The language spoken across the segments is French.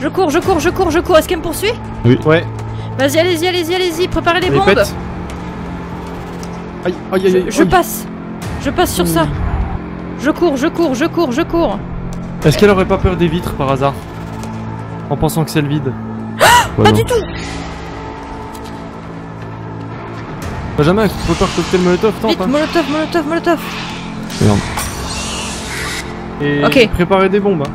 Je cours. Est-ce qu'elle me poursuit? Oui. Ouais. Vas-y, allez-y. Préparez les bombes. Pète. Aïe, aïe, aïe, aïe. Je passe sur ça. Je cours. Est-ce qu'elle aurait pas peur des vitres par hasard? En pensant que c'est le vide. Pas du tout. T'as jamais un cocktail cocktail molotov, tente. Vite, hein. Molotov. Merde. Et okay. Préparez des bombes. Hein.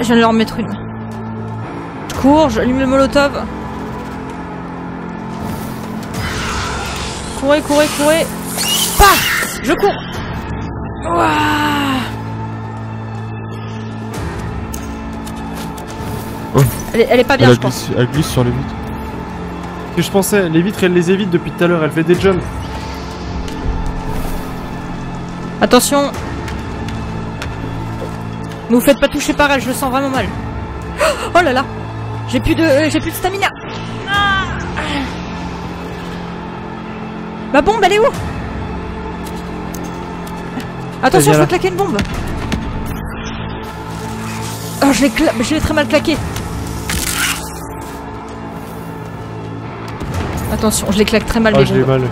Je viens de leur mettre une. Je cours, j'allume le molotov. Courez. Paf ! Je cours. Ouah. Oh. Elle est pas bien, je pense. Elle glisse sur les vitres. Que je pensais, les vitres elle les évite depuis tout à l'heure, elle fait des jumps. Attention. Ne vous faites pas toucher par elle, je le sens vraiment mal. Oh là là. J'ai plus de stamina. Ah. La bombe elle est où? Attention, je vais claquer une bombe. Oh, je l'ai très mal claqué. Attention, je les claque très mal. Ah, je l'ai mal.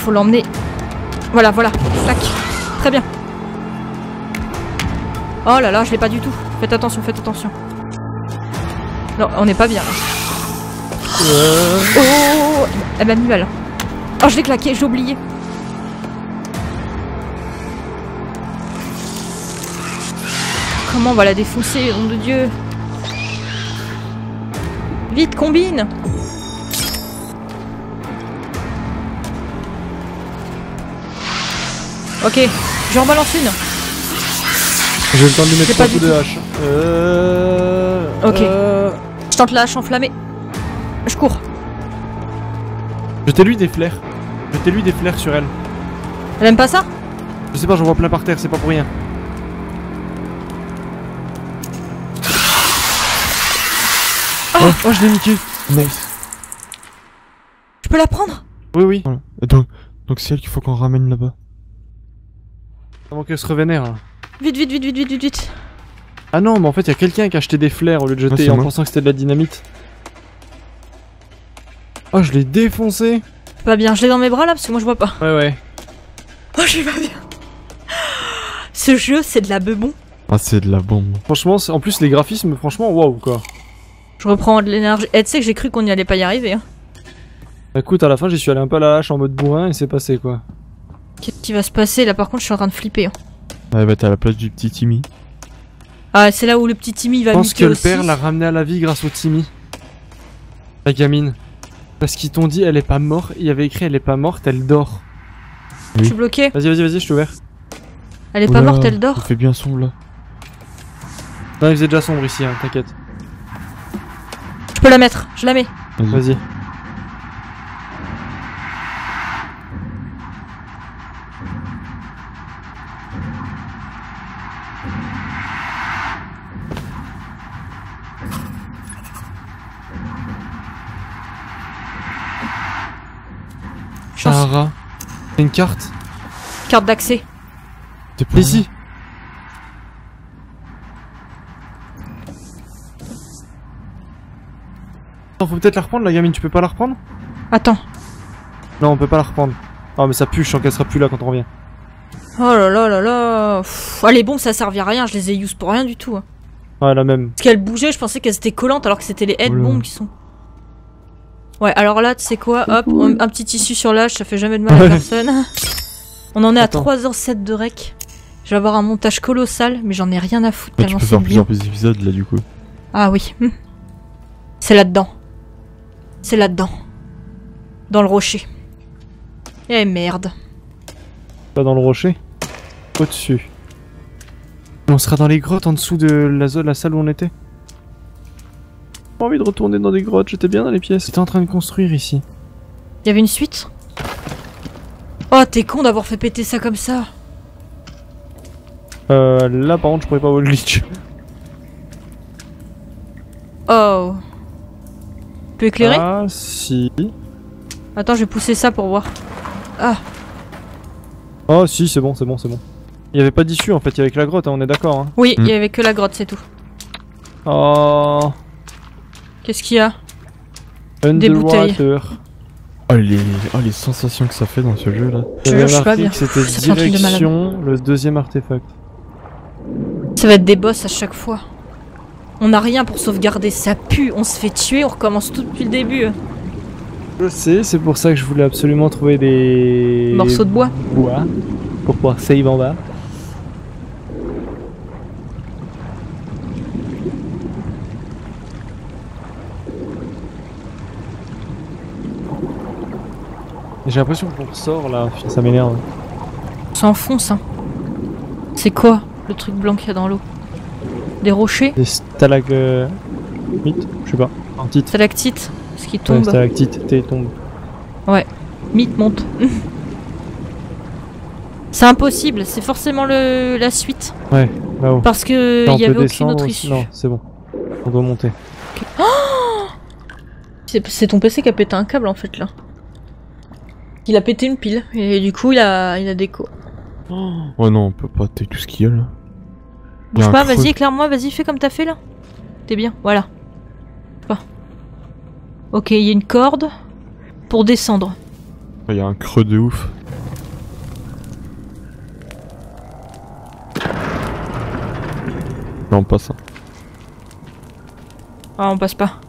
Faut l'emmener. Voilà. Clac. Très bien. Oh là là, je l'ai pas du tout. Faites attention. Non, on n'est pas bien là. Oh, elle m'a mis mal. Oh, je l'ai claqué, j'ai oublié. Comment on va la défoncer, nom de Dieu? Vite, combine. Ok, j'en balance une. J'ai le temps de lui mettre 3 coups de hache. Ok. Je tente la hache enflammée. Je cours. Jetez-lui des flares sur elle. Elle aime pas ça? Je sais pas, j'en vois plein par terre, c'est pas pour rien. Oh, je l'ai niqué. Nice. Je peux la prendre? Oui. Voilà. Donc c'est elle qu'il faut qu'on ramène là-bas. Avant qu'elle se revénère là. Vite. Ah non, mais en fait, il y a quelqu'un qui a acheté des flares au lieu de jeter en pensant que c'était de la dynamite. Oh, je l'ai défoncé. Pas bien, je l'ai dans mes bras là parce que moi je vois pas. Ouais. Oh, je vais pas bien. Ce jeu, c'est de la bebon. Ah, c'est de la bombe. Franchement, en plus, les graphismes, franchement, waouh quoi. Je reprends de l'énergie. Et tu sais que j'ai cru qu'on n'y allait pas y arriver. Hein. Écoute, à la fin, j'y suis allé un peu à la hache en mode bourrin et c'est passé quoi. Qu'est-ce qui va se passer là? Par contre, je suis en train de flipper. Hein. Ah bah t'es à la place du petit Timmy. Ah c'est là où le petit Timmy va niquer aussi. Je pense que le père l'a ramené à la vie grâce au Timmy. La gamine. Parce qu'ils t'ont dit elle est pas morte, il y avait écrit elle est pas morte, elle dort. Oui. Je suis bloqué. Vas-y, je suis ouvert. Elle est pas morte, elle dort. Il fait bien sombre là. Non il faisait déjà sombre ici, hein, t'inquiète. Je peux la mettre, je la mets. Vas-y. Sahara. T'as une carte? Carte d'accès. T'es pas ici. Attends, faut peut-être la reprendre la gamine, tu peux pas la reprendre? Attends. Non, on peut pas la reprendre. Oh mais ça pue, je sens qu'elle sera plus là quand on revient. Oh là là là là. Ah les bombes ça servait à rien, je les ai use pour rien du tout. Hein. Ouais la même. Parce qu'elles bougeaient, je pensais qu'elles étaient collantes alors que c'était les head-bombes qui sont... Ouais, alors là, tu sais quoi, hop, un petit tissu sur l'âge, ça fait jamais de mal à personne. On en est à 3h07 de rec. Je vais avoir un montage colossal, mais j'en ai rien à foutre. Tu peux faire plusieurs petits épisodes là, du coup. Ah oui. C'est là-dedans. Dans le rocher. Eh merde. Pas dans le rocher. Au-dessus. On sera dans les grottes en dessous de la salle où on était. J'ai pas envie de retourner dans des grottes, j'étais bien dans les pièces. J'étais en train de construire ici. Y'avait une suite? Oh, t'es con d'avoir fait péter ça comme ça. Là par contre, je pourrais pas voir le glitch. Oh. Tu peux éclairer? Ah, si. Attends, je vais pousser ça pour voir. Ah. Oh si, c'est bon, c'est bon, c'est bon. Il n'y avait pas d'issue en fait, il y avait que la grotte, hein, on est d'accord. Hein. Oui, il y avait que la grotte, c'est tout. Oh. Qu'est-ce qu'il y a? Des bouteilles. Oh les sensations que ça fait dans ce jeu là. Je suis pas bien. C'était direction, le deuxième artefact. Ça va être des boss à chaque fois. On n'a rien pour sauvegarder, ça pue, on se fait tuer, on recommence tout depuis le début. Je sais, c'est pour ça que je voulais absolument trouver des... morceaux de bois. Bois, pour pouvoir save en bas. J'ai l'impression qu'on ressort là, ça m'énerve. On s'enfonce, hein. C'est quoi le truc blanc qu'il y a dans l'eau? Des rochers? Des stalagmites, je sais pas. Stalactites, ce qui tombe. Ouais, stalactites, t'es tombes. Ouais, mythe monte. C'est impossible, c'est forcément la suite. Ouais, là-haut. Parce que il y avait aucune autre issue. Non, c'est bon. On doit monter. Okay. Oh, c'est ton PC qui a pété un câble en fait là. Il a pété une pile et du coup il a déco. Oh non, on peut pas tailler tout ce qu'il y a là. Bouge pas, vas-y, éclaire-moi, vas-y, fais comme t'as fait là. T'es bien, voilà. Pas. Ok, il y a une corde pour descendre. Il y a un creux de ouf. Non, on passe. Ah, on passe pas.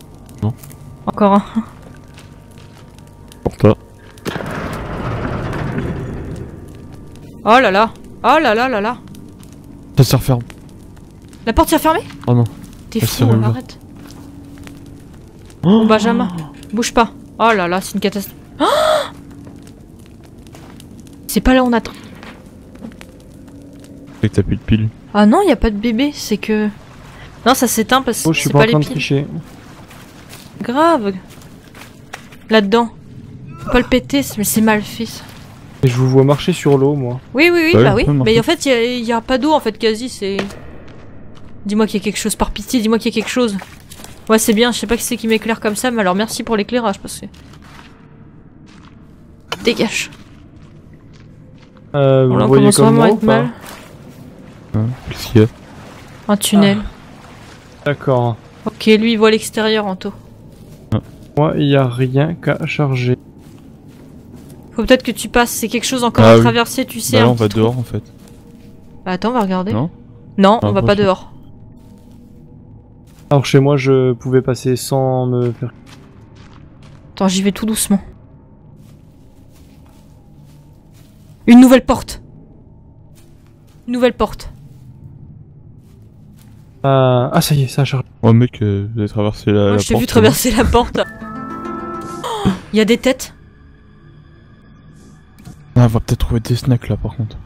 Non. Encore un. Pour toi. Oh là là, oh là là là là. Ça se referme. La porte s'est refermée? Oh non. T'es fou, arrête. Oh Benjamin, bouge pas. Oh là là, c'est une catastrophe. Oh, c'est pas là où on attend. C'est que t'as plus de piles. Ah non, y a pas de bébé, c'est que... Non, ça s'éteint parce que oh, c'est pas les piles. Grave. Là-dedans. Faut pas le péter, mais c'est mal fait ça. Et je vous vois marcher sur l'eau, moi. Oui, oui, oui, bah oui. Mais en fait, il y a pas d'eau, en fait, quasi, c'est... Dis-moi qu'il y a quelque chose, par pitié, dis-moi qu'il y a quelque chose. Ouais, c'est bien, je sais pas qui c'est qui m'éclaire comme ça, mais alors merci pour l'éclairage, parce que... Dégage. On commence vraiment à être mal. Qu'est-ce qu'il y a? Un tunnel. Ah. D'accord. Ok, lui, il voit l'extérieur, Anto. Ah. Moi, il y a rien qu'à charger. Faut peut-être que tu passes, c'est quelque chose encore à traverser, tu sais. Bah on va dehors en fait. Bah attends, on va regarder. Non, non, on va pas dehors. Alors chez moi, je pouvais passer sans me faire... Attends, j'y vais tout doucement. Une nouvelle porte. Une nouvelle porte. Ah ça y est, ça a chargé. Oh mec, vous avez traversé la porte. Moi je t'ai vu traverser la porte. Il y a des têtes. Ah, on va peut-être trouver des snacks là par contre.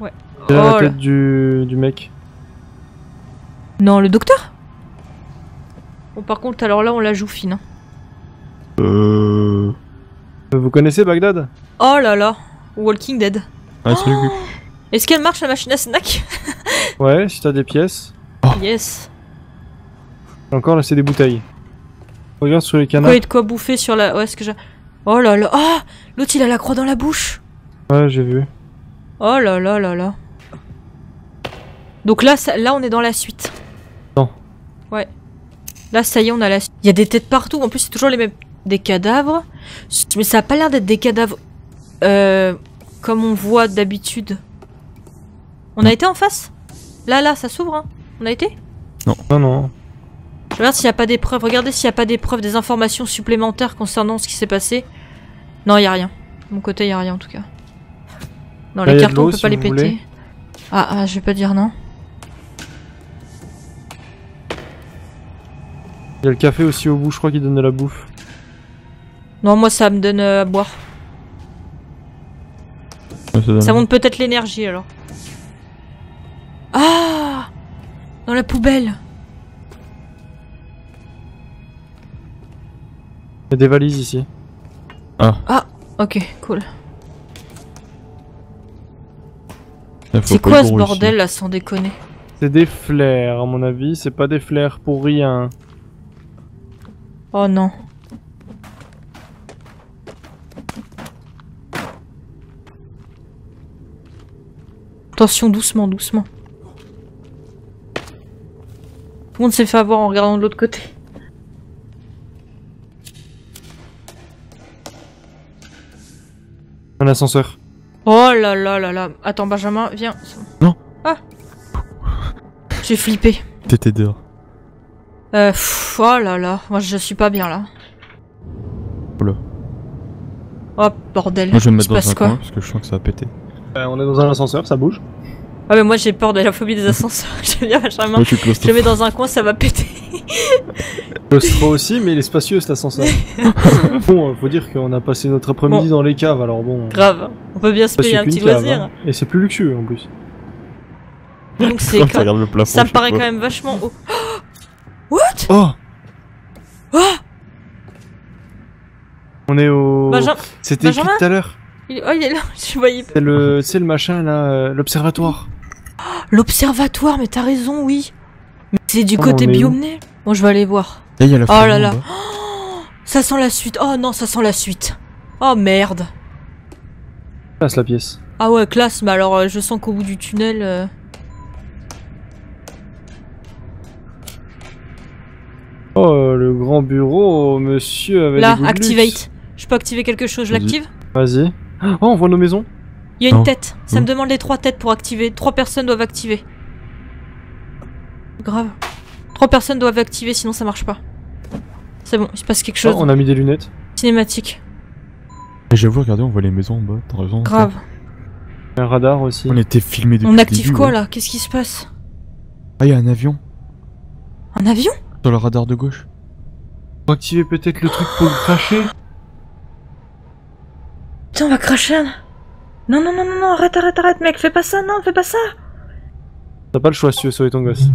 Ouais. C'est là la tête du mec. Non, le docteur? Bon par contre alors là on la joue fine. Hein. Vous connaissez Bagdad? Oh là là, Walking Dead. Ah, c'est le cul. Est-ce qu'elle marche la machine à snack? Ouais, si t'as des pièces. Oh. Yes. Encore là c'est des bouteilles. Regarde sur les canards. Ouais, de quoi bouffer sur la... Ouais, ce que j'ai... Oh là là, ah, l'autre il a la croix dans la bouche. Ouais j'ai vu. Oh là là là là. Donc là, ça, là on est dans la suite. Non. Ouais. Là ça y est on a la suite. Il y a des têtes partout, en plus c'est toujours les mêmes. Des cadavres. Mais ça a pas l'air d'être des cadavres comme on voit d'habitude. On a été en face? Là là ça s'ouvre hein. On a été? Non. Non non. Je regarde s'il n'y a pas des preuves, regardez s'il n'y a pas des preuves, des informations supplémentaires concernant ce qui s'est passé. Non, il n'y a rien. De mon côté, il n'y a rien en tout cas. Non, les cartons, on ne peut pas les péter. Ah, je vais pas dire non. Il y a le café aussi au bout, je crois qu'il donne de la bouffe. Non, moi ça me donne à boire. Ça monte peut-être l'énergie alors. Ah! Dans la poubelle! Il y a des valises ici. Ah. Ah, ok, cool. C'est quoi ce bordel ici, là, sans déconner? C'est des flares, à mon avis. C'est pas des flares pour rien. Oh non. Attention, doucement, doucement. Tout le monde s'est fait avoir en regardant de l'autre côté. Un ascenseur. Oh là là là là. Attends, Benjamin, viens. Non. Ah. J'ai flippé. T'étais dehors. Oh là là. Moi, je suis pas bien là. Oula. Oh bordel. Moi, je vais me mettre dans un coin parce que je sens que ça va péter. On est dans un ascenseur, ça bouge. Ah mais moi j'ai peur de la phobie des ascenseurs. J'aime bien Benjamin. Moi, je le mets dans un coin, ça va péter. Claustro aussi, mais il est spacieux cet ascenseur. Bon, faut dire qu'on a passé notre après-midi dans les caves, alors bon. Grave, on peut bien se payer un petit loisir. Hein. Et c'est plus luxueux en plus. Donc c'est comme... plafond, ça me paraît quand même vachement haut. What? Oh. Oh. On est au... C'était écrit tout à l'heure. Oh, il est là, je voyais pas. C'est le machin là, l'observatoire. L'observatoire, mais t'as raison, oui. Mais c'est du côté biomné. Bon, je vais aller voir. Là, y a la oh là là. Oh, ça sent la suite. Oh non, ça sent la suite. Oh merde. Classe la pièce. Ah ouais, classe, mais alors je sens qu'au bout du tunnel. Oh, le grand bureau, monsieur avec. Là, activate. Je peux activer quelque chose, je l'active? Vas-y. Oh, on voit nos maisons. Il y a une tête. Ça me demande les 3 têtes pour activer. 3 personnes doivent activer. Grave. 3 personnes doivent activer, sinon ça marche pas. C'est bon, il se passe quelque chose. Oh, on a mis des lunettes. Cinématique. Et j'avoue, regardez, on voit les maisons en bas. T'as raison. Grave. Un radar aussi. On était filmé depuis. On active le début, quoi là? Qu'est-ce qui se passe? Ah, il y a un avion. Un avion? Sur le radar de gauche. Faut activer peut-être le truc pour le cracher. Putain, on va cracher. Non, non, non, non, non, arrête, arrête, arrête, mec, fais pas ça, non, fais pas ça. T'as pas le choix si tu veux sauver ton gosse.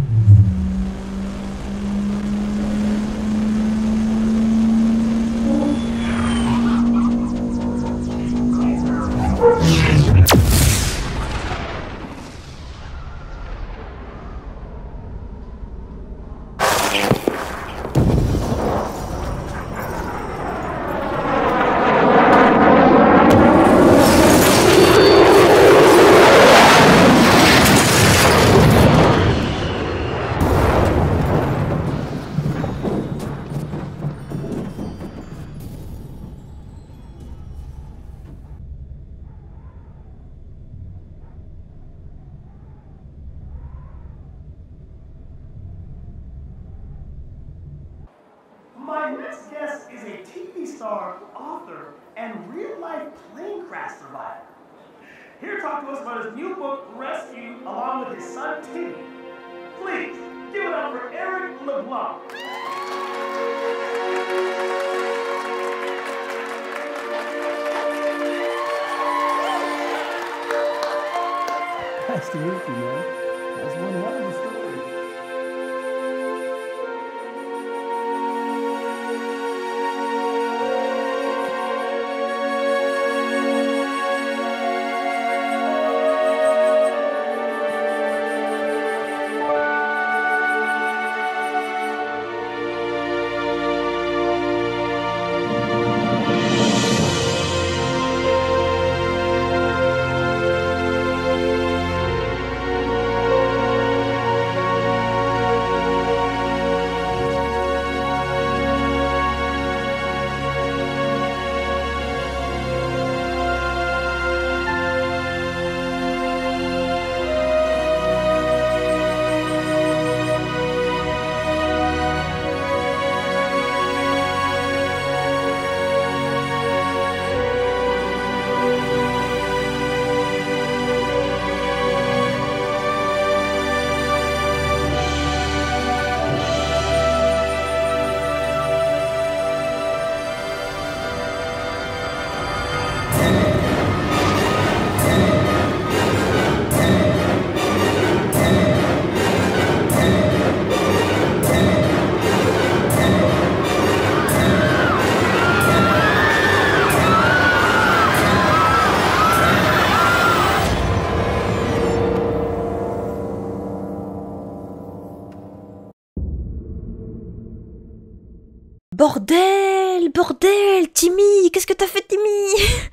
quel bordel, Timmy! Qu'est-ce que t'as fait, Timmy?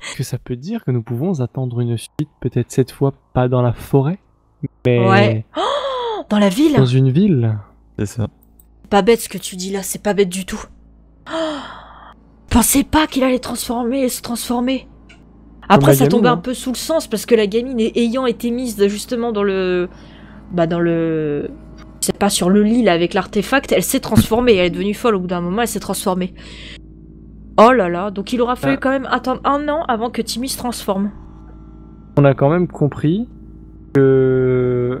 Est-ce que ça peut dire que nous pouvons attendre une suite, peut-être cette fois pas dans la forêt, mais... Ouais. Oh, dans la ville? Dans une ville. C'est ça. Pas bête ce que tu dis là, c'est pas bête du tout. Oh, pensez pas qu'il allait se transformer. Après ça tombait un peu sous le sens parce que la gamine ayant été mise justement dans le... Bah dans le... C'est pas sur le lit là avec l'artefact, elle s'est transformée, elle est devenue folle au bout d'un moment, elle s'est transformée. Oh là là, donc il aura fallu quand même attendre 1 an avant que Timmy se transforme. On a quand même compris que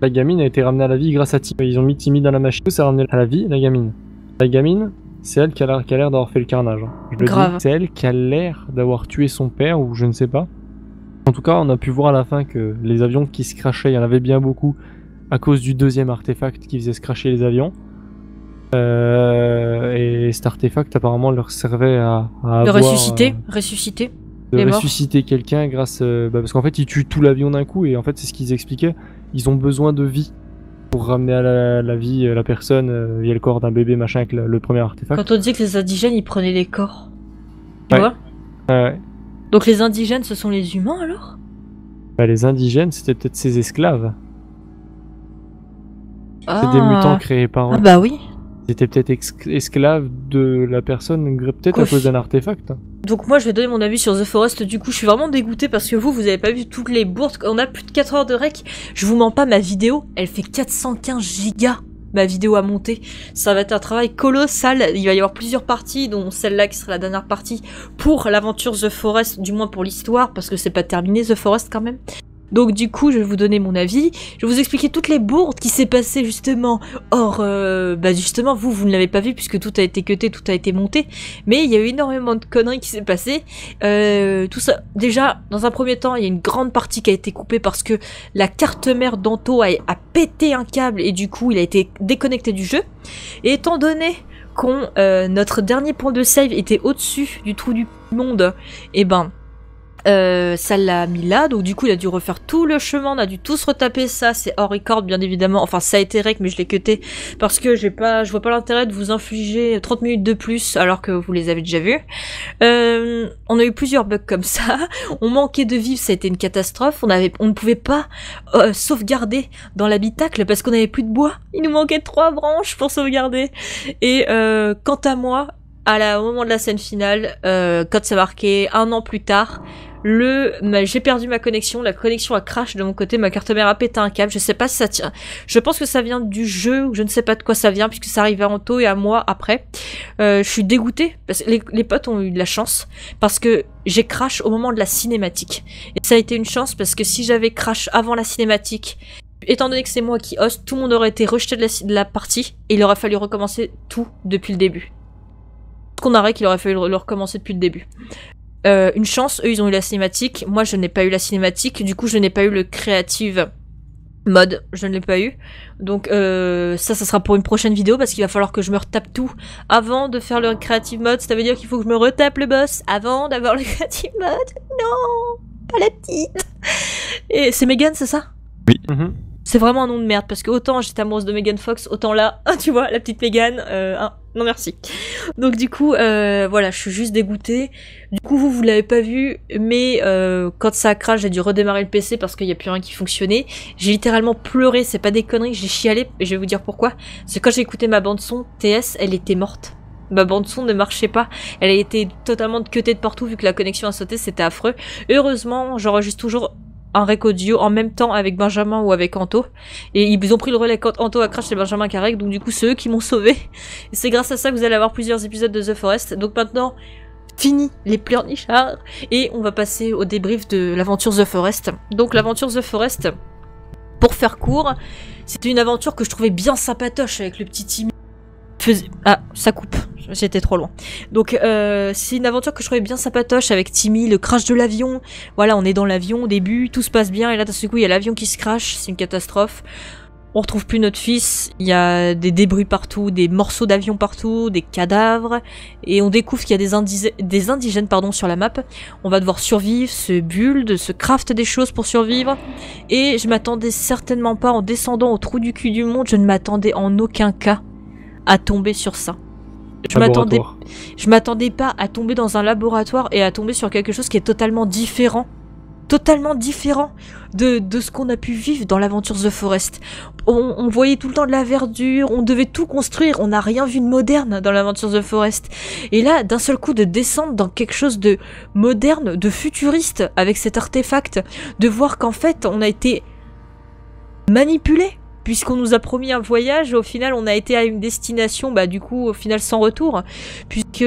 la gamine a été ramenée à la vie grâce à Timmy. Ils ont mis Timmy dans la machine, ça a ramené à la vie la gamine. La gamine, c'est elle qui a l'air d'avoir fait le carnage. Je le dis, c'est elle qui a l'air d'avoir tué son père ou je ne sais pas. En tout cas, on a pu voir à la fin que les avions qui se crashaient, il y en avait bien beaucoup à cause du deuxième artefact qui faisait se crasher les avions. Et cet artefact apparemment leur servait à ressusciter quelqu'un grâce... parce qu'en fait ils tuent tout l'avion d'un coup et en fait c'est ce qu'ils expliquaient. Ils ont besoin de vie pour ramener à la vie la personne via le corps d'un bébé machin avec le premier artefact. Quand on disait que les indigènes ils prenaient les corps. Tu vois ? Ouais. Donc les indigènes ce sont les humains alors ? Bah, les indigènes c'était peut-être ces esclaves. Ah. C'est des mutants créés par eux. Ah bah oui. Ils étaient peut-être esclaves de la personne, peut-être à cause d'un artefact. Donc moi je vais donner mon avis sur The Forest, du coup je suis vraiment dégoûtée parce que vous avez pas vu toutes les bourdes, on a plus de 4 heures de rec, je vous mens pas, ma vidéo, elle fait 415 gigas, ma vidéo à monter, ça va être un travail colossal, il va y avoir plusieurs parties, dont celle-là qui sera la dernière partie pour l'aventure The Forest, du moins pour l'histoire, parce que c'est pas terminé The Forest quand même. Donc du coup, je vais vous donner mon avis, je vais vous expliquer toutes les bourdes qui s'est passé justement, or, bah justement, vous ne l'avez pas vu puisque tout a été cuté, tout a été monté, mais il y a eu énormément de conneries qui s'est passé, tout ça, déjà, dans un premier temps, il y a une grande partie qui a été coupée parce que la carte mère d'Anto a pété un câble et du coup, il a été déconnecté du jeu, et étant donné qu'on, notre dernier point de save était au-dessus du trou du monde, et ben... ça l'a mis là, donc du coup il a dû refaire tout le chemin, on a dû tous retaper ça, c'est hors record bien évidemment, enfin ça a été rec mais je l'ai cuté parce que je vois pas l'intérêt de vous infliger 30 minutes de plus alors que vous les avez déjà vus. On a eu plusieurs bugs comme ça, on manquait de vivre, ça a été une catastrophe, on ne pouvait pas sauvegarder dans l'habitacle parce qu'on avait plus de bois, il nous manquait 3 branches pour sauvegarder, et quant à moi, au moment de la scène finale, quand ça marquait 1 an plus tard, j'ai perdu ma connexion, la connexion a crash de mon côté, ma carte mère a pété un câble, je sais pas si ça tient. Je pense que ça vient du jeu, je ne sais pas de quoi ça vient, puisque ça arrive à Anto et à moi après. Je suis dégoûtée, parce que les potes ont eu de la chance, parce que j'ai crash au moment de la cinématique. Et ça a été une chance, parce que si j'avais crash avant la cinématique, étant donné que c'est moi qui host, tout le monde aurait été rejeté de la partie, et il aurait fallu recommencer tout depuis le début. Qu'on arrête, il aurait fallu le recommencer depuis le début. Une chance, eux ils ont eu la cinématique, moi je n'ai pas eu la cinématique, du coup je n'ai pas eu le creative mode, je ne l'ai pas eu. Donc ça sera pour une prochaine vidéo parce qu'il va falloir que je me retape tout avant de faire le creative mode, ça veut dire qu'il faut que je me retape le boss avant d'avoir le creative mode. Non, pas la petite. Et c'est Megan, c'est ça? Oui. Mmh. C'est vraiment un nom de merde, parce que autant j'étais amoureuse de Megan Fox, autant là, tu vois, la petite Megan, non merci. Donc du coup, voilà, je suis juste dégoûtée. Du coup, vous l'avez pas vu, mais quand ça a crash, j'ai dû redémarrer le PC parce qu'il n'y a plus rien qui fonctionnait. J'ai littéralement pleuré, c'est pas des conneries, j'ai chialé, et je vais vous dire pourquoi. C'est quand j'ai écouté ma bande-son, TS, elle était morte. Ma bande-son ne marchait pas, elle a été totalement cutée de partout vu que la connexion a sauté, c'était affreux. Heureusement, j'enregistre toujours un rec audio en même temps avec Benjamin ou avec Anto, et ils ont pris le relais quand Anto a crash et Benjamin qui a rec, donc du coup c'est eux qui m'ont sauvé, et c'est grâce à ça que vous allez avoir plusieurs épisodes de The Forest. Donc maintenant, fini les pleurnichards, et on va passer au débrief de l'aventure The Forest. Donc l'aventure The Forest, pour faire court, c'était une aventure que je trouvais bien sympatoche avec le petit Timmy. Ah, ça coupe, j'étais trop loin. Donc c'est une aventure que je trouvais bien sympatoche avec Timmy, le crash de l'avion. Voilà, on est dans l'avion au début, tout se passe bien, et là d'un seul coup il y a l'avion qui se crash, c'est une catastrophe. On retrouve plus notre fils, il y a des débris partout, des morceaux d'avion partout, des cadavres, et on découvre qu'il y a des indigènes pardon, sur la map. On va devoir survivre, se build, se craft des choses pour survivre, et je m'attendais certainement pas, en descendant au trou du cul du monde, je ne m'attendais en aucun cas à tomber sur ça. Je m'attendais pas à tomber dans un laboratoire et à tomber sur quelque chose qui est totalement différent de ce qu'on a pu vivre dans l'aventure The Forest. On voyait tout le temps de la verdure, on devait tout construire, on n'a rien vu de moderne dans l'aventure The Forest. Et là, d'un seul coup, de descendre dans quelque chose de moderne, de futuriste, avec cet artefact, de voir qu'en fait, on a été manipulé. Puisqu'on nous a promis un voyage, au final on a été à une destination, bah du coup au final sans retour, puisque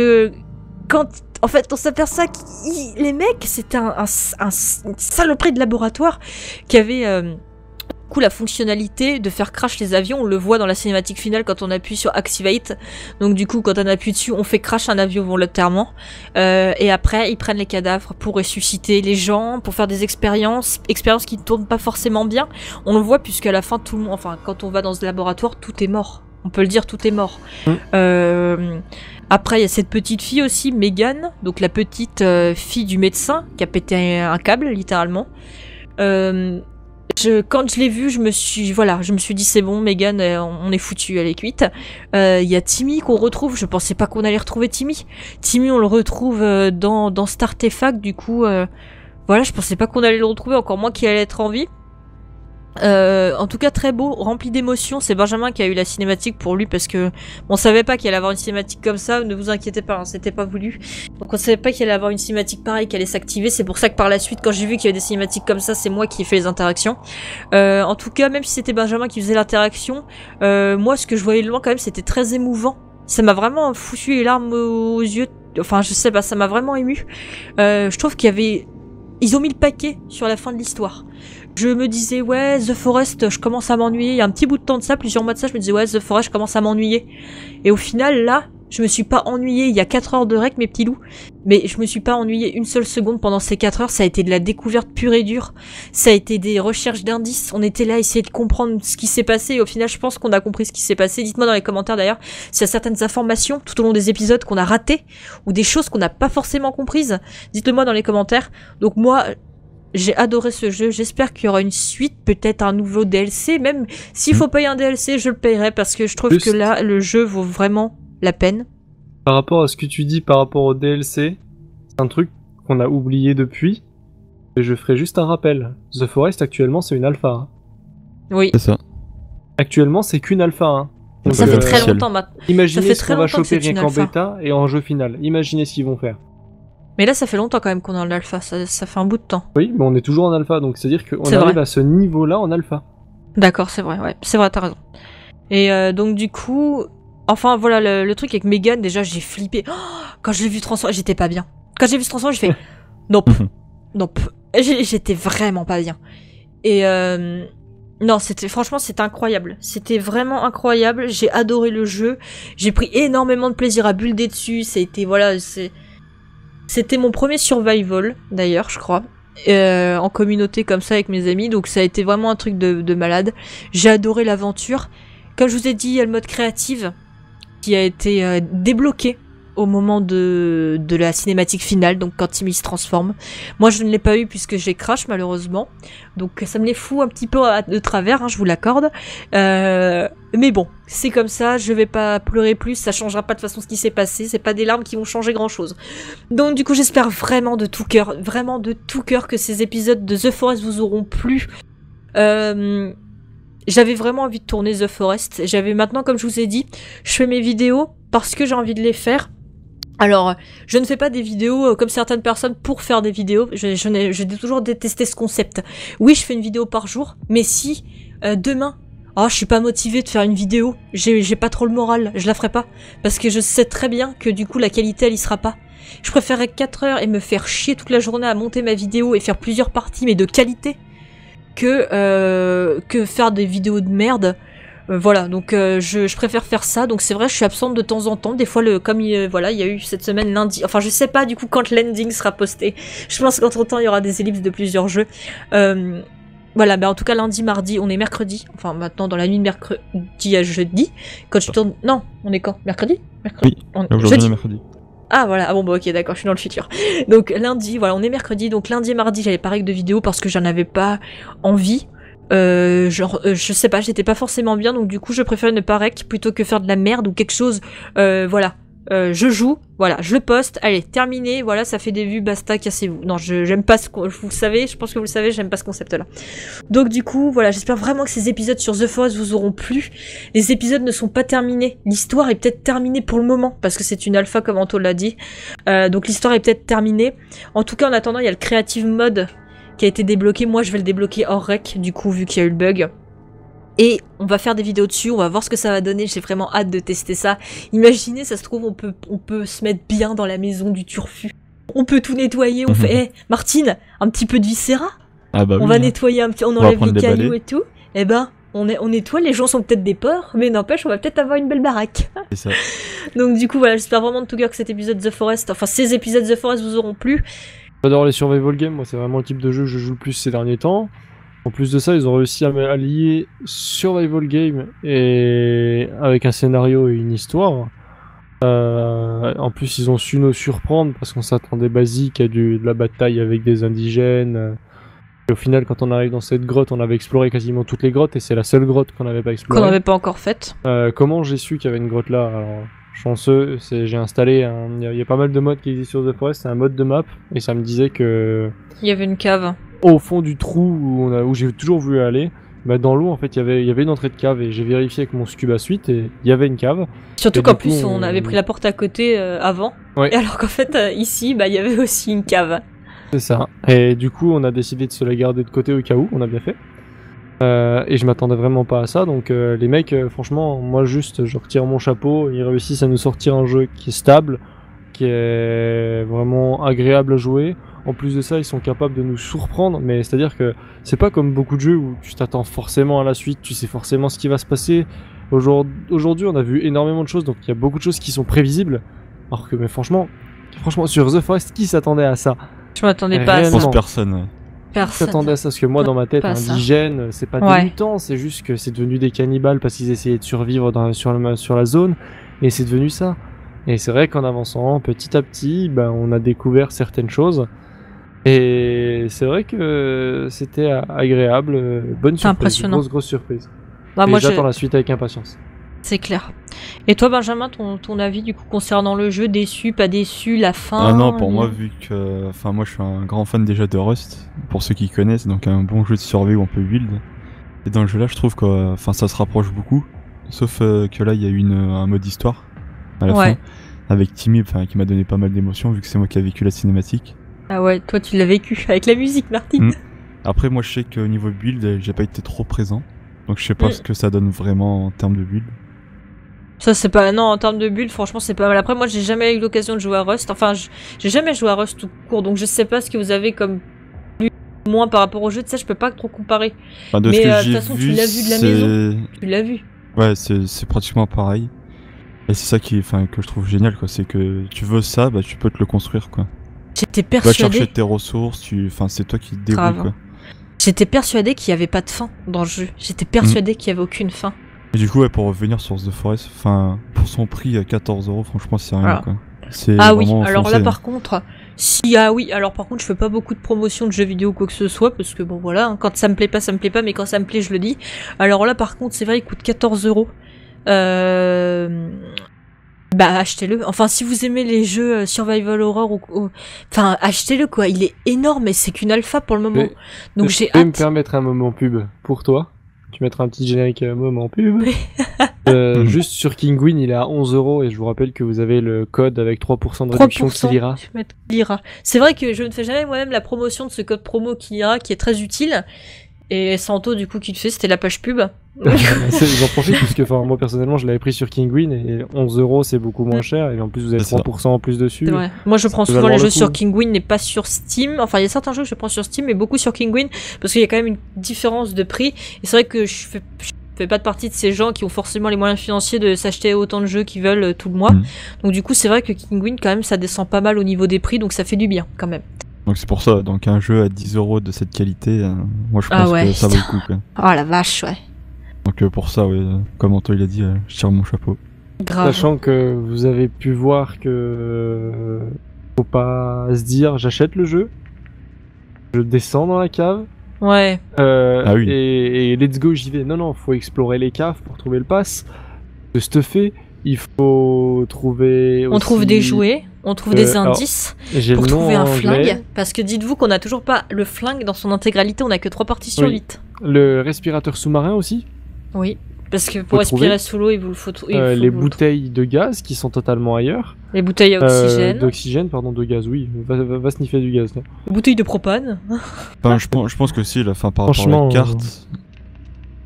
quand, en fait on s'aperçoit que les mecs c'était un saloperie de laboratoire qui avait du coup la fonctionnalité de faire crash les avions, on le voit dans la cinématique finale quand on appuie sur Activate, donc du coup quand on appuie dessus on fait crash un avion volontairement, et après ils prennent les cadavres pour ressusciter les gens, pour faire des expériences qui ne tournent pas forcément bien, on le voit puisqu'à la fin tout le monde, enfin quand on va dans ce laboratoire tout est mort, on peut le dire tout est mort. Après il y a cette petite fille aussi, Megan, donc la petite fille du médecin qui a pété un câble littéralement. Quand je l'ai vue, je me suis dit c'est bon, Megan, on est foutu, elle est cuite. Il y a Timmy qu'on retrouve, je pensais pas qu'on allait retrouver Timmy. Timmy, on le retrouve dans cet artefact, du coup, voilà, je pensais pas qu'on allait le retrouver, encore moins qu'il allait être en vie. En tout cas très beau, rempli d'émotions. C'est Benjamin qui a eu la cinématique pour lui parce que on savait pas qu'il allait avoir une cinématique comme ça. Ne vous inquiétez pas, hein, c'était pas voulu. Donc on savait pas qu'il allait avoir une cinématique pareille, qu'elle allait s'activer. C'est pour ça que par la suite, quand j'ai vu qu'il y avait des cinématiques comme ça, c'est moi qui ai fait les interactions. En tout cas, même si c'était Benjamin qui faisait l'interaction, moi ce que je voyais de loin quand même, c'était très émouvant. Ça m'a vraiment foutu les larmes aux yeux. Enfin, je sais pas, ça m'a vraiment ému. Je trouve qu'il y avait, ils ont mis le paquet sur la fin de l'histoire. Je me disais, ouais, The Forest, je commence à m'ennuyer. Il y a un petit bout de temps de ça, plusieurs mois de ça, je me disais, ouais, The Forest, je commence à m'ennuyer. Et au final, là, je me suis pas ennuyée. Il y a 4 heures de rec, mes petits loups. Mais je me suis pas ennuyée une seule seconde pendant ces 4 heures. Ça a été de la découverte pure et dure. Ça a été des recherches d'indices. On était là à essayer de comprendre ce qui s'est passé. Et au final, je pense qu'on a compris ce qui s'est passé. Dites-moi dans les commentaires d'ailleurs s'il y a certaines informations tout au long des épisodes qu'on a ratées ou des choses qu'on n'a pas forcément comprises. Dites-le-moi dans les commentaires. Donc moi, j'ai adoré ce jeu, j'espère qu'il y aura une suite, peut-être un nouveau DLC, même s'il faut payer un DLC, je le payerai parce que je trouve que là, le jeu vaut vraiment la peine. Par rapport à ce que tu dis par rapport au DLC, c'est un truc qu'on a oublié depuis, et je ferai juste un rappel. The Forest, actuellement, c'est une alpha. Hein. Oui. C'est ça. Actuellement, c'est qu'une alpha. Hein. Donc, ça fait très longtemps maintenant. Imaginez ce qu'on va choper rien qu'en bêta et en jeu final. Imaginez ce qu'ils vont faire. Mais là, ça fait longtemps quand même qu'on est en alpha, ça fait un bout de temps. Oui, mais on est toujours en alpha, donc c'est-à-dire qu'on arrive à ce niveau-là en alpha. D'accord, c'est vrai, ouais, c'est vrai, t'as raison. Et donc du coup, enfin voilà, le truc avec Megan, déjà j'ai flippé. Oh, quand je l'ai vu transformer, j'étais pas bien. Quand j'ai vu ce transformer, j'ai fait nope, nope, j'étais vraiment pas bien. Et non, c'était franchement, c'était incroyable. C'était vraiment incroyable, j'ai adoré le jeu, j'ai pris énormément de plaisir à builder dessus, c'était, voilà, c'est... C'était mon premier survival, d'ailleurs, je crois, en communauté comme ça avec mes amis, donc ça a été vraiment un truc de malade. J'ai adoré l'aventure. Comme je vous ai dit, il y a le mode créative qui a été débloqué au moment de la cinématique finale, donc quand Timmy se transforme. Moi, je ne l'ai pas eu puisque j'ai crash, malheureusement, donc ça me les fout un petit peu de travers, hein, je vous l'accorde. Mais bon, c'est comme ça, je vais pas pleurer plus, ça changera pas de façon ce qui s'est passé, c'est pas des larmes qui vont changer grand chose. Donc du coup, j'espère vraiment de tout cœur que ces épisodes de The Forest vous auront plu. J'avais vraiment envie de tourner The Forest, j'avais maintenant, comme je vous ai dit, je fais mes vidéos parce que j'ai envie de les faire. Alors, je ne fais pas des vidéos comme certaines personnes pour faire des vidéos. J'ai toujours détesté ce concept. Oui, je fais une vidéo par jour, mais si demain, oh, je suis pas motivée de faire une vidéo, j'ai pas trop le moral, je la ferai pas. Parce que je sais très bien que du coup, la qualité, elle y sera pas. Je préférerais 4 heures et me faire chier toute la journée à monter ma vidéo et faire plusieurs parties, mais de qualité, que faire des vidéos de merde. Voilà, donc je préfère faire ça, donc c'est vrai, je suis absente de temps en temps, des fois, comme voilà, il y a eu cette semaine lundi, enfin je sais pas du coup quand l'ending sera posté, je pense qu'entre temps il y aura des ellipses de plusieurs jeux, voilà, bah en tout cas lundi, mardi, on est mercredi, enfin maintenant dans la nuit de mercredi à jeudi, quand je tourne, non, on est quand? Mercredi? Mercredi. Oui, aujourd'hui mercredi. Ah voilà, ah bon bah ok d'accord, je suis dans le futur. Donc lundi, voilà, on est mercredi, donc lundi et mardi j'avais pas règle de vidéo parce que j'en avais pas envie. Genre, je sais pas, j'étais pas forcément bien, donc du coup je préfère ne pas rec plutôt que faire de la merde ou quelque chose, voilà, je joue, voilà, je le poste, allez, terminé, voilà, ça fait des vues, basta, cassez-vous. Non, j'aime pas ce qu'on... Vous le savez, je pense que vous le savez, j'aime pas ce concept-là. Donc du coup, voilà, j'espère vraiment que ces épisodes sur The Forest vous auront plu. Les épisodes ne sont pas terminés. L'histoire est peut-être terminée pour le moment, parce que c'est une alpha, comme Anto l'a dit. Donc l'histoire est peut-être terminée. En tout cas, en attendant, il y a le Creative Mode qui a été débloqué. Moi, je vais le débloquer hors rec, du coup, vu qu'il y a eu le bug. Et on va faire des vidéos dessus, on va voir ce que ça va donner, j'ai vraiment hâte de tester ça. Imaginez, ça se trouve, on peut se mettre bien dans la maison du turfu. On peut tout nettoyer, on fait, hey, Martine, un petit peu de viscéra. Ah bah on va nettoyer un petit, on enlève les cailloux et tout. Et ben, on nettoie, les gens sont peut-être des porcs, mais n'empêche, on va peut-être avoir une belle baraque. C'est ça. Donc du coup, voilà, j'espère vraiment de tout cœur que cet épisode The Forest, enfin ces épisodes The Forest vous auront plu. J'adore les survival games, moi c'est vraiment le type de jeu que je joue le plus ces derniers temps. En plus de ça, ils ont réussi à lier survival game et avec un scénario et une histoire. En plus, ils ont su nous surprendre parce qu'on s'attendait basique à de la bataille avec des indigènes. Et au final, quand on arrive dans cette grotte, on avait exploré quasiment toutes les grottes et c'est la seule grotte qu'on n'avait pas explorée. Qu'on n'avait pas encore faite. Comment j'ai su qu'il y avait une grotte là? Alors, chanceux, j'ai installé un... Il y a pas mal de mods qui existent sur The Forest, c'est un mode de map et ça me disait que... Il y avait une cave. Au fond du trou où j'ai toujours voulu aller, bah dans l'eau en fait il y avait une entrée de cave et j'ai vérifié avec mon scuba suite et il y avait une cave. Surtout qu'en plus on avait pris la porte à côté avant, ouais. Et alors qu'en fait ici bah il y avait aussi une cave. C'est ça. Et du coup on a décidé de se la garder de côté au cas où, on a bien fait. Et je m'attendais vraiment pas à ça, donc les mecs franchement moi juste je retire mon chapeau, ils réussissent à nous sortir un jeu qui est stable, qui est vraiment agréable à jouer. En plus de ça, ils sont capables de nous surprendre, mais c'est-à-dire que c'est pas comme beaucoup de jeux où tu t'attends forcément à la suite, tu sais forcément ce qui va se passer. Aujourd'hui, on a vu énormément de choses, donc il y a beaucoup de choses qui sont prévisibles. Alors que, mais franchement, sur The Forest, qui s'attendait à ça? Je m'attendais pas à ça. Je pense personne. Personne s'attendait à ça, parce que moi, dans ma tête, indigène, c'est pas débutant, c'est juste que c'est devenu des cannibales parce qu'ils essayaient de survivre sur la zone, et c'est devenu ça. Et c'est vrai qu'en avançant petit à petit, bah, on a découvert certaines choses. Et c'est vrai que c'était agréable, bonne surprise, impressionnant. Grosse surprise. Bah, moi j'attends la suite avec impatience. C'est clair. Et toi Benjamin, ton avis du coup concernant le jeu, déçu, pas déçu, la fin? Ah non, pour moi vu que, enfin moi je suis un grand fan déjà de Rust, pour ceux qui connaissent, donc un bon jeu de survie où on peut build. Et dans le jeu là je trouve que, enfin ça se rapproche beaucoup, sauf que là il y a eu un mode histoire à la fin, avec Timmy, enfin qui m'a donné pas mal d'émotions vu que c'est moi qui ai vécu la cinématique. Ah ouais, toi tu l'as vécu avec la musique, Martine. Après moi je sais qu'au niveau build, j'ai pas été trop présent. Donc je sais pas ce que ça donne vraiment en termes de build. Ça c'est pas... Non, en termes de build, franchement c'est pas mal. Après moi j'ai jamais eu l'occasion de jouer à Rust. Enfin, j'ai jamais joué à Rust tout court. Donc je sais pas ce que vous avez comme plus ou moins par rapport au jeu. Tu sais, je peux pas trop comparer. Enfin, mais de toute façon tu l'as vu de la maison. Tu l'as vu. Ouais, c'est pratiquement pareil. Et c'est ça qui, enfin, que je trouve génial, quoi. C'est que tu veux ça, bah tu peux te le construire, quoi. J'étais persuadée... Tu vas chercher tes ressources, enfin, c'est toi qui te débrouilles, quoi. J'étais persuadée qu'il n'y avait pas de fin dans le jeu. J'étais persuadée qu'il n'y avait aucune fin. Et du coup, ouais, pour revenir sur The Forest, enfin, pour son prix à 14 €, franchement, c'est rien, quoi. Ah oui, alors là, par contre... alors par contre, je fais pas beaucoup de promotion de jeux vidéo ou quoi que ce soit, parce que bon, voilà, hein, quand ça me plaît pas, mais quand ça me plaît, je le dis. Alors là, par contre, c'est vrai, il coûte 14 €. Bah achetez-le, enfin si vous aimez les jeux survival horror ou... Enfin achetez-le quoi, il est énorme et c'est qu'une alpha pour le moment. Mais donc j'ai hâte. Tu peux me permettre un moment pub pour toi? Tu mettras un petit générique moment pub. Juste sur Kinguin, il est à 11 € et je vous rappelle que vous avez le code avec 3% de réduction qui lira. C'est vrai que je ne fais jamais moi-même la promotion de ce code promo qui lira, qui est très utile. Et Santo du coup qui le fait, c'était la page pub. J'en profite parce que enfin, moi personnellement je l'avais pris sur Kinguin et 11 € c'est beaucoup moins cher et en plus vous avez 3% en plus dessus. Moi je prends souvent les jeux sur Kinguin mais pas sur Steam, enfin il y a certains jeux que je prends sur Steam mais beaucoup sur Kinguin parce qu'il y a quand même une différence de prix et c'est vrai que je fais pas de partie de ces gens qui ont forcément les moyens financiers de s'acheter autant de jeux qu'ils veulent tout le mois. Donc du coup c'est vrai que Kinguin quand même ça descend pas mal au niveau des prix donc ça fait du bien quand même. Donc c'est pour ça, donc un jeu à 10 € de cette qualité, moi je pense que ça vaut le coup, quoi. Oh la vache, ouais. Donc pour ça, ouais, comme Antoine l'a dit, je tire mon chapeau. Grave. Sachant que vous avez pu voir que... faut pas se dire, j'achète le jeu, je descends dans la cave, et let's go, j'y vais. Non, faut explorer les caves pour trouver le pass, se stuffer, Il faut trouver... On trouve des jouets, on trouve des indices pour trouver un flingue. Parce que dites-vous qu'on n'a toujours pas le flingue dans son intégralité, on n'a que 3 parties sur 8. Le respirateur sous-marin aussi ? Oui, parce que pour respirer sous l'eau, il vous faut... les bouteilles de gaz qui sont totalement ailleurs. Les bouteilles d'oxygène. D'oxygène, pardon, de gaz, oui. Va sniffer du gaz, là. Bouteilles de propane. Enfin, je pense que si, là, fin, par rapport à la carte...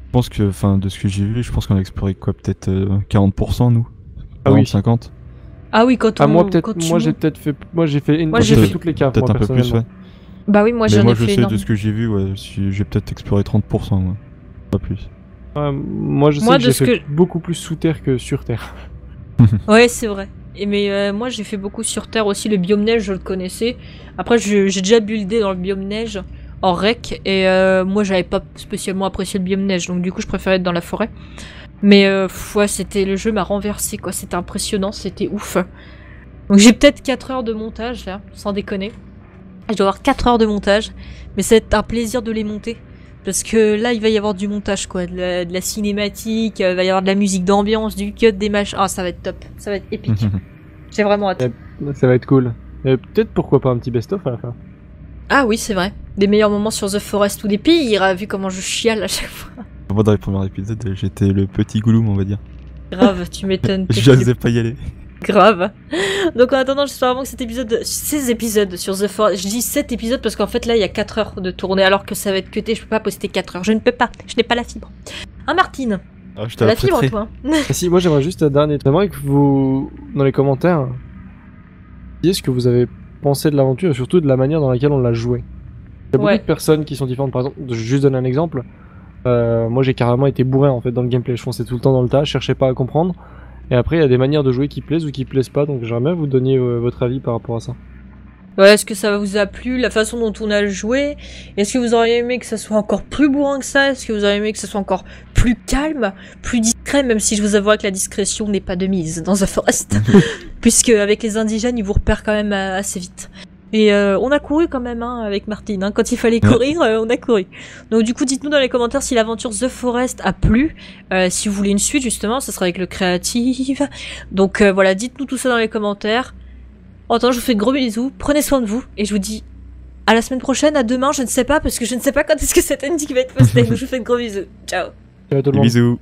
Je pense que, enfin, de ce que j'ai vu, je pense qu'on a exploré quoi, peut-être 40% nous. Ah oui, 50. Ah oui, quand on. Ah moi peut-être, moi j'ai peut-être fait, moi j'ai fait, toutes les cartes. Peut-être un peu plus, ouais. Bah oui, moi j'en ai fait. Moi je sais de ce que j'ai vu, ouais, j'ai peut-être exploré 30%, moi. Pas plus. Moi je sais que j'ai fait beaucoup plus sous terre que sur terre. Ouais, c'est vrai. Et mais moi j'ai fait beaucoup sur terre aussi. Le biome neige, je le connaissais. Après, j'ai déjà buildé dans le biome neige. En rec, et moi j'avais pas spécialement apprécié le biome neige, donc du coup je préférais être dans la forêt. Mais ouais, c'était, le jeu m'a renversé quoi, c'était impressionnant, c'était ouf. Donc j'ai peut-être 4 heures de montage là, sans déconner. Je dois avoir 4 heures de montage, mais c'est un plaisir de les monter. Parce que là il va y avoir du montage quoi, de la cinématique, il va y avoir de la musique d'ambiance, du cut, des machins. Ah, ça va être top, ça va être épique. J'ai vraiment hâte. Ça va être cool. Peut-être pourquoi pas un petit best-of à la fin. Ah oui, c'est vrai. Des meilleurs moments sur The Forest ou des pires, vu comment je chiale à chaque fois. Moi, dans les premiers épisodes, j'étais le petit gouloum, on va dire. Grave, tu m'étonnes. Je n'osais pas y aller. Grave. Donc en attendant, j'espère vraiment que cet épisode, ces épisodes sur The Forest, je dis 7 épisodes parce qu'en fait là, il y a 4 heures de tournée, alors que ça va être cuté, je peux pas poster 4 heures. Je ne peux pas, je n'ai pas la fibre. Hein, Martine ? Ah, je t'ai la fibre, toi. Si, moi j'aimerais juste un dernier truc, que vous, dans les commentaires, dites ce que vous avez pensé de l'aventure et surtout de la manière dans laquelle on l'a joué. Il y a beaucoup de personnes qui sont différentes. Par exemple, je juste donne un exemple. Moi, j'ai carrément été bourré en fait dans le gameplay. Je fonçais tout le temps dans le tas, je cherchais pas à comprendre. Et après, il y a des manières de jouer qui plaisent ou qui plaisent pas. Donc, j'aimerais vous donner votre avis par rapport à ça. Ouais, est-ce que ça vous a plu, la façon dont on a joué? Est-ce que vous auriez aimé que ça soit encore plus bourrin que ça? Est-ce que vous auriez aimé que ça soit encore plus calme, plus discret? Même si je vous avoue que la discrétion n'est pas de mise dans The Forest, puisque avec les indigènes, ils vous repèrent quand même assez vite. Et on a couru quand même hein, avec Martine, hein. Quand il fallait courir, on a couru. Donc du coup, dites-nous dans les commentaires si l'aventure The Forest a plu. Si vous voulez une suite, justement, ça sera avec le créatif. Donc voilà, dites-nous tout ça dans les commentaires. En attendant, je vous fais de gros bisous, prenez soin de vous, et je vous dis à la semaine prochaine, à demain, je ne sais pas, parce que je ne sais pas quand est-ce que cette ending va être postée. Donc je vous fais de gros bisous, ciao. Ciao tout le monde. Bisous.